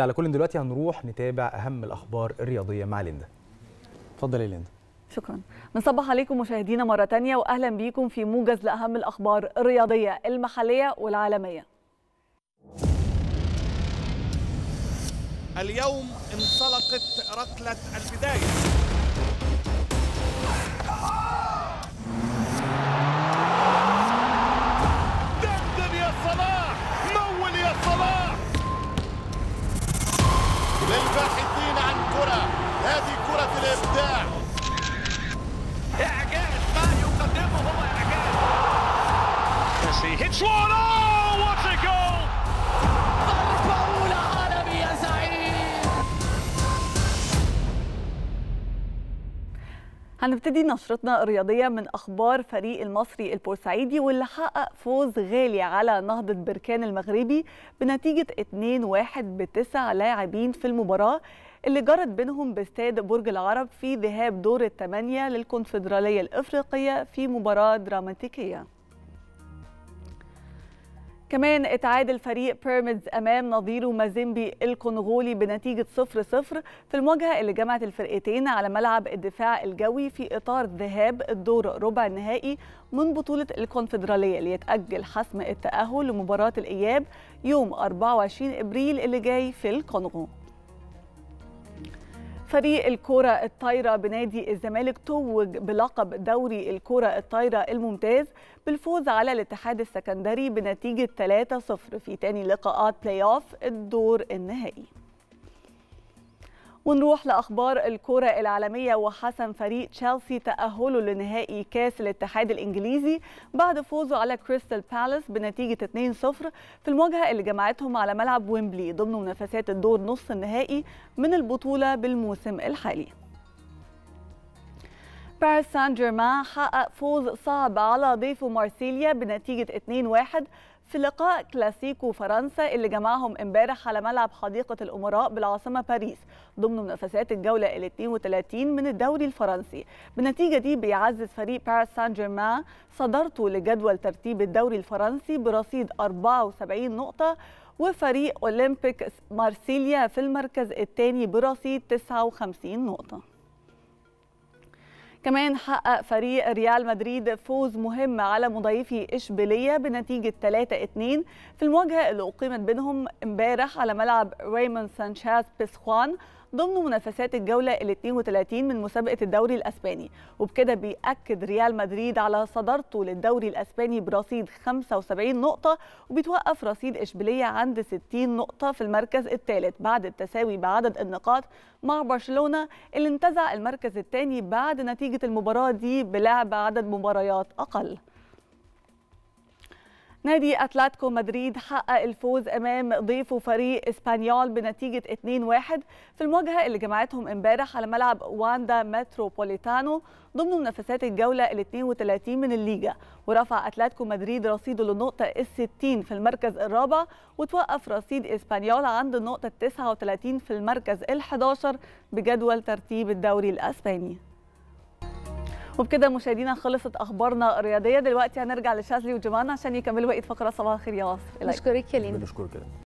على كل دلوقتي هنروح نتابع أهم الأخبار الرياضية مع ليندا. اتفضلي يا ليندا. شكرا. بنصبح عليكم مشاهدينا مرة تانية وأهلا بيكم في موجز لأهم الأخبار الرياضية المحلية والعالمية. اليوم انطلقت ركلة البداية. دندن يا صلاح، مول يا صلاح. للباحثين عن كرة، هذه كرة الإبداع. إعجاز ما يقدمه هو إعجاز. ميسي هيتس وان، أوه وات أ جول. ضربة أولى عالمي يا سعيد. هنبتدي نشرتنا الرياضية من أخبار فريق المصري البورسعيدي واللي حقق فوز غالي على نهضة بركان المغربي بنتيجة 2-1 ب9 لاعبين في المباراة اللي جرت بينهم باستاد برج العرب في ذهاب دور ال8 للكونفدرالية الإفريقية في مباراة دراماتيكية. كمان اتعادل فريق بيراميدز أمام نظيره مازيمبي الكونغولي بنتيجة 0-0 في المواجهة اللي جمعت الفرقتين على ملعب الدفاع الجوي في إطار ذهاب الدور ربع النهائي من بطولة الكونفدرالية ليتأجل حسم التأهل لمباراة الإياب يوم 24 إبريل اللي جاي في الكونغو. فريق الكرة الطايرة بنادي الزمالك توج بلقب دوري الكرة الطايرة الممتاز بالفوز على الاتحاد السكندري بنتيجة 3-0 في تاني لقاءات بلاي اوف الدور النهائي. ونروح لأخبار الكرة العالمية وحسم فريق تشيلسي تأهله لنهائي كاس الاتحاد الإنجليزي بعد فوزه على كريستال بالاس بنتيجة 2-0 في المواجهة اللي جمعتهم على ملعب ويمبلي ضمن منافسات الدور نصف النهائي من البطولة بالموسم الحالي. باريس سان جيرمان حقق فوز صعب على ضيفه مارسيليا بنتيجة 2-1 في لقاء كلاسيكو فرنسا اللي جمعهم امبارح على ملعب حديقة الأمراء بالعاصمة باريس ضمن منافسات الجولة ال 32 من الدوري الفرنسي. بالنتيجة دي بيعزز فريق باريس سان جيرمان صدارته لجدول ترتيب الدوري الفرنسي برصيد 74 نقطة وفريق أولمبيك مارسيليا في المركز الثاني برصيد 59 نقطة. كمان حقق فريق ريال مدريد فوز مهم على مضيفه إشبيلية بنتيجة 3-2 في المواجهة اللي أقيمت بينهم امبارح على ملعب رامون سانشيز بيزخوان ضمن منافسات الجولة ال 32 من مسابقة الدوري الأسباني. وبكده بيأكد ريال مدريد على صدارته للدوري الأسباني برصيد 75 نقطة وبيتوقف رصيد إشبيلية عند 60 نقطة في المركز الثالث بعد التساوي بعدد النقاط مع برشلونة اللي انتزع المركز الثاني بعد نتيجة المباراة دي بلعب عدد مباريات أقل. نادي أتلتيكو مدريد حقق الفوز أمام ضيفه فريق إسبانيول بنتيجة 2-1 في المواجهة اللي جمعتهم امبارح على ملعب واندا متروبوليتانو ضمن منافسات الجولة ال 32 من الليجا. ورفع أتلتيكو مدريد رصيده للنقطة ال 60 في المركز الرابع وتوقف رصيد إسبانيول عند النقطة ال 39 في المركز ال 11 بجدول ترتيب الدوري الأسباني. وبكده مشاهدينا خلصت اخبارنا الرياضيه. دلوقتي هنرجع لشاذلي وجمانه عشان يكملوا بقيه فقرات صباح الخير يا مصر. بشكرك يا لينا.